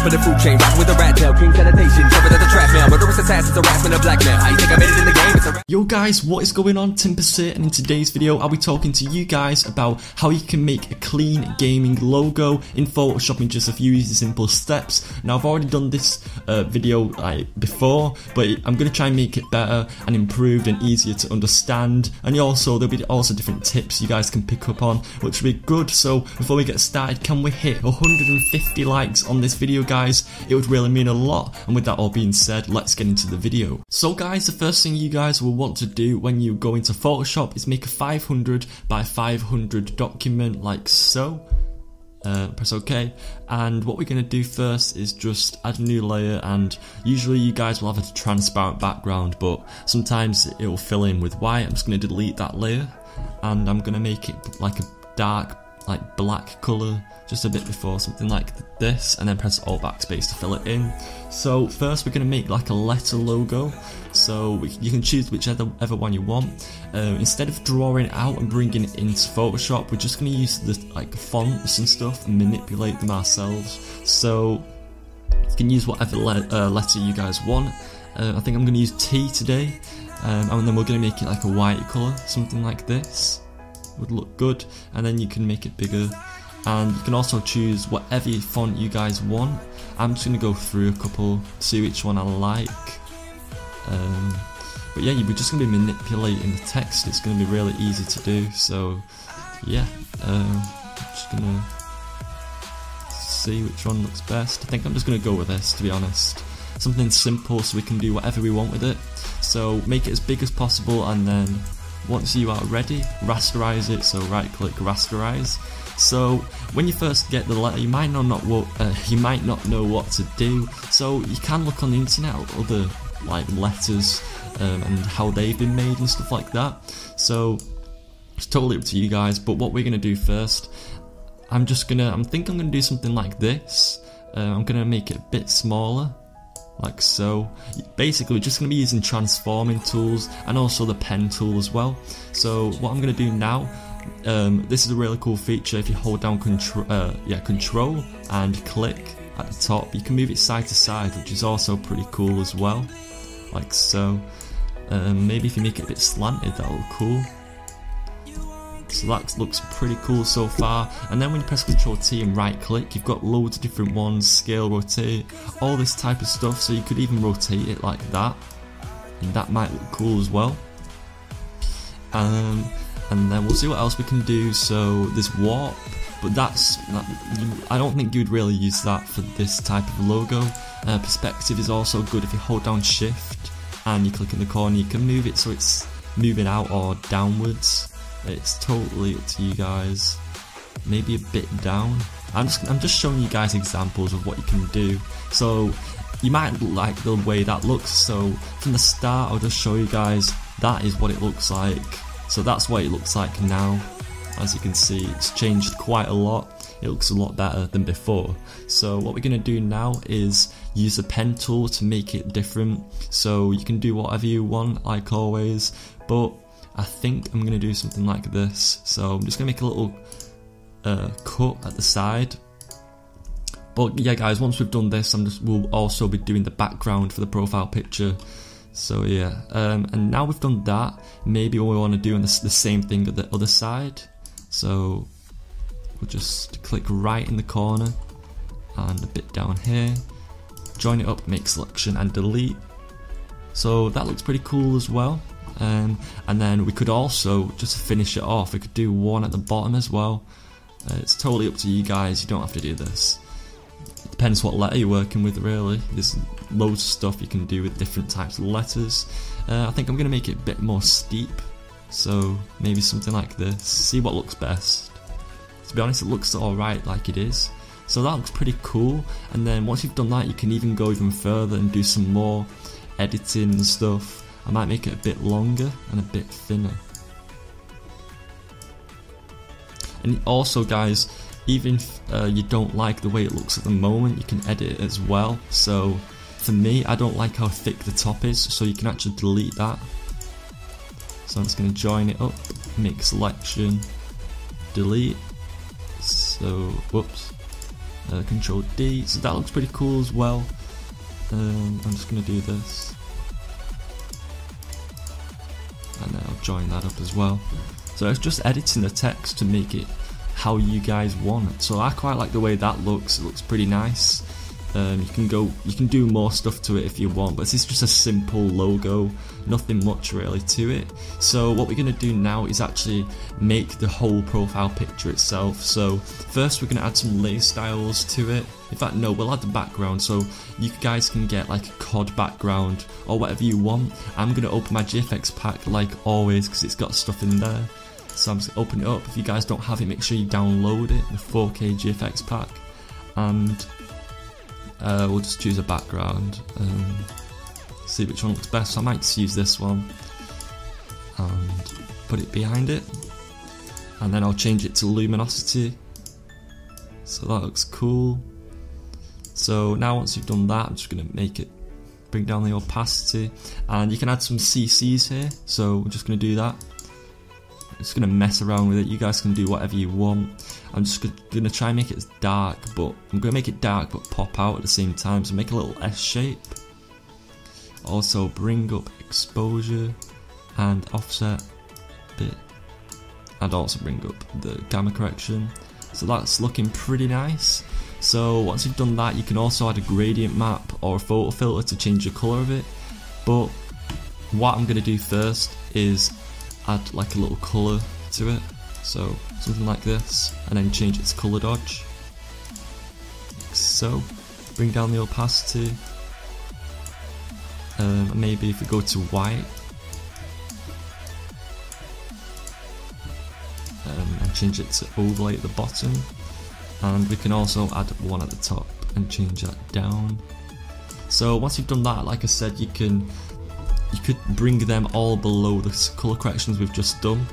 top of the food chain, rockin' with a rat tail, king sanitation, jumpin' at the trap mail, murderous assassins, harassment of blackmail. How you think I made it in the game? It's a rap. Yo guys, what is going on? Timpersit, and in today's video, I'll be talking to you guys about how you can make a clean gaming logo in Photoshop in just a few easy simple steps. Now, I've already done this video before, but I'm gonna try and make it better and improved and easier to understand. And also, there'll be different tips you guys can pick up on, which will be good. So before we get started, can we hit 150 likes on this video, guys? It would really mean a lot. And with that all being said, let's get into the video. So guys, the first thing you guys will want to do when you go into Photoshop is make a 500 by 500 document like so. Press OK, and what we're going to do first is just add a new layer, and usually you guys will have a transparent background, but sometimes it will fill in with white. I'm just going to delete that layer, and I'm going to make it like a dark, like black colour, just a bit before, something like this, and then press Alt Backspace to fill it in. So first we're going to make like a letter logo, so you can choose whichever one you want. Instead of drawing it out and bringing it into Photoshop, we're just going to use the like fonts and stuff and manipulate them ourselves. So you can use whatever letter you guys want. I think I'm going to use T today, and then we're going to make it like a white colour, something like this would look good, and then you can make it bigger. And you can also choose whatever font you guys want. I'm just going to go through a couple, see which one I like. But yeah, you're just going to be manipulating the text. It's going to be really easy to do. So yeah, I'm just going to see which one looks best. I think I'm just going to go with this, to be honest. Something simple so we can do whatever we want with it. So make it as big as possible, and then once you are ready, rasterize it. So right click, rasterize. So when you first get the letter, you might not know what to do. So you can look on the internet at other like letters and how they've been made and stuff like that. So it's totally up to you guys. But what we're gonna do first, I think I'm gonna do something like this. I'm gonna make it a bit smaller. Like so. Basically, we're just going to be using transforming tools and also the pen tool as well. So what I'm going to do now, this is a really cool feature. If you hold down control and click at the top, you can move it side to side, which is also pretty cool as well. Like so. Maybe if you make it a bit slanted, that'll look cool. So that looks pretty cool so far. And then when you press Ctrl T and right click, you've got loads of different ones, scale, rotate, all this type of stuff. So you could even rotate it like that, and that might look cool as well. And then we'll see what else we can do. So this warp, but I don't think you'd really use that for this type of logo. Perspective is also good. If you hold down shift and you click in the corner, you can move it so it's moving out or downwards. It's totally up to you guys. Maybe a bit down. I'm just showing you guys examples of what you can do. So you might like the way that looks. So from the start, I'll just show you guys that is what it looks like. So that's what it looks like now. As you can see, it's changed quite a lot. It looks a lot better than before. So what we're gonna do now is use the pen tool to make it different. So you can do whatever you want, like always, but I think I'm going to do something like this. So I'm just going to make a little cut at the side. But yeah guys, once we've done this, we'll also be doing the background for the profile picture. So yeah, and now we've done that, maybe what we want to do is the same thing at the other side. So we'll just click right in the corner and a bit down here. Join it up, make selection and delete. So that looks pretty cool as well. And then we could also, just to finish it off, we could do one at the bottom as well. It's totally up to you guys, you don't have to do this. It depends what letter you're working with really. There's loads of stuff you can do with different types of letters. I think I'm going to make it a bit more steep. So maybe something like this, see what looks best. To be honest, it looks alright like it is. So that looks pretty cool. And then once you've done that, you can even go even further and do some more editing and stuff. I might make it a bit longer and a bit thinner. And also guys, even if you don't like the way it looks at the moment, you can edit it as well. So for me, I don't like how thick the top is, so you can actually delete that. So I'm just going to join it up, make selection, delete. So whoops, Control D, so that looks pretty cool as well. I'm just going to do this, and then I'll join that up as well. So it's just editing the text to make it how you guys want it. So I quite like the way that looks. It looks pretty nice. You can do more stuff to it if you want, but it's just a simple logo, nothing much really to it. So what we're going to do now is actually make the whole profile picture itself. So first we're going to add some layer styles to it. In fact, no, we'll add the background, so you guys can get like a COD background or whatever you want. I'm going to open my GFX pack like always because it's got stuff in there, so I'm just going to open it up. If you guys don't have it, make sure you download it, the 4K GFX pack, and we'll just choose a background and see which one looks best. I might just use this one and put it behind it, and then I'll change it to luminosity, so that looks cool. So now once you've done that, I'm just going to make it bring down the opacity, and you can add some CCs here, so we're just going to do that. I'm just going to mess around with it. You guys can do whatever you want. I'm just going to try and make it dark, but I'm going to make it dark but pop out at the same time, so make a little S shape. Also bring up exposure and offset bit, and also bring up the gamma correction. So that's looking pretty nice. So once you've done that, you can also add a gradient map or a photo filter to change the colour of it. But what I'm going to do first is add like a little colour to it. So something like this, and then change its color dodge. Like so, bring down the opacity. Maybe if we go to white, and change it to overlay at the bottom, and we can also add one at the top and change that down. So once you've done that, like I said, you could bring them all below the color corrections we've just done.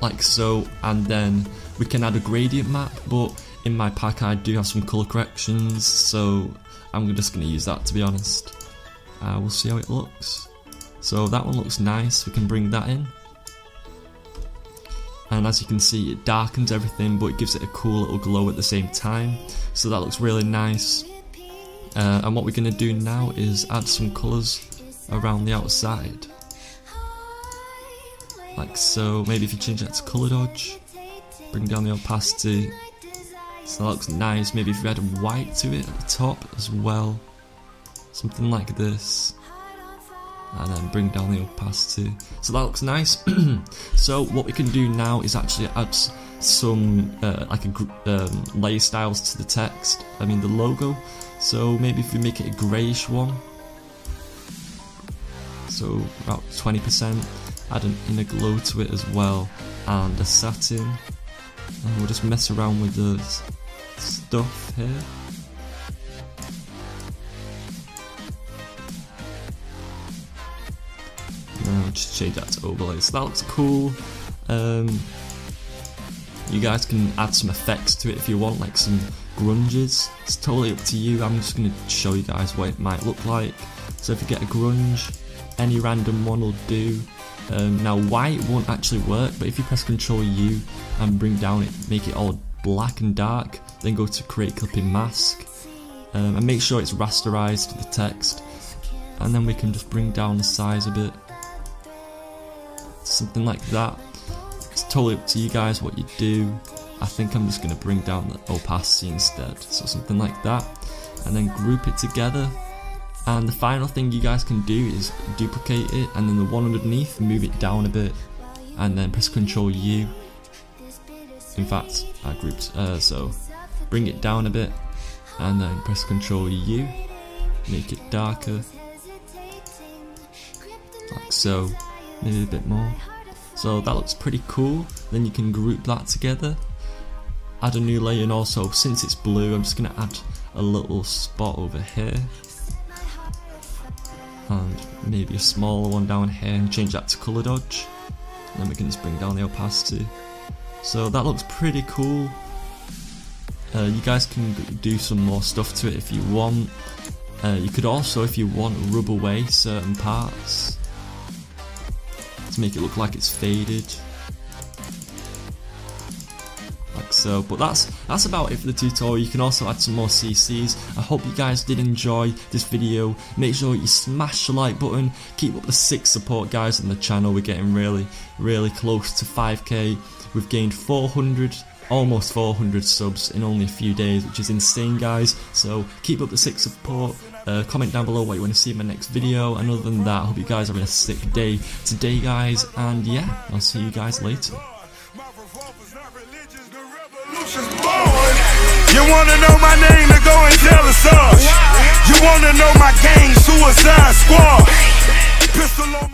Like so, and then we can add a gradient map, but in my pack I do have some colour corrections, so I'm just going to use that, to be honest. We'll see how it looks. So that one looks nice, we can bring that in. And as you can see, it darkens everything, but it gives it a cool little glow at the same time, so that looks really nice. And what we're going to do now is add some colours around the outside. Like so, maybe if you change that to colour dodge, bring down the opacity, so that looks nice. Maybe if you add white to it at the top as well, something like this, and then bring down the opacity, so that looks nice. So what we can do now is actually add some layer styles to the text, the logo. So maybe if we make it a greyish one, so about 20%, add an inner glow to it as well, and a satin, and we'll just mess around with the stuff here. And we'll just change that to overlay, so that looks cool. You guys can add some effects to it if you want, like some grunges. It's totally up to you. I'm just going to show you guys what it might look like. So if you get a grunge, any random one will do. Now white won't actually work, but if you press Ctrl U and bring down it, make it all black and dark, then go to create clipping mask, and make sure it's rasterized to the text, and then we can just bring down the size a bit, something like that. It's totally up to you guys what you do. I think I'm just going to bring down the opacity instead, so something like that, and then group it together. And the final thing you guys can do is duplicate it, and then the one underneath, move it down a bit, and then press Ctrl U. In fact, I grouped, so bring it down a bit, and then press Ctrl U, make it darker, like so, maybe a bit more. So that looks pretty cool. Then you can group that together, add a new layer, and also since it's blue, I'm just going to add a little spot over here, and maybe a smaller one down here, and change that to colour dodge, and then we can just bring down the opacity. So that looks pretty cool. You guys can do some more stuff to it if you want. You could also, if you want, rub away certain parts to make it look like it's faded, like so. so, but that's about it for the tutorial. You can also add some more CCs. I hope you guys did enjoy this video. Make sure you smash the like button. Keep up the 6 support guys on the channel. We're getting really close to 5k. We've gained almost 400 subs in only a few days, which is insane guys, so keep up the 6 support. Comment down below what you want to see in my next video, and other than that, I hope you guys are having a sick day today guys, and yeah, I'll see you guys later. You want to know my name, to go and tell us all. You want to know my gang, Suicide Squad.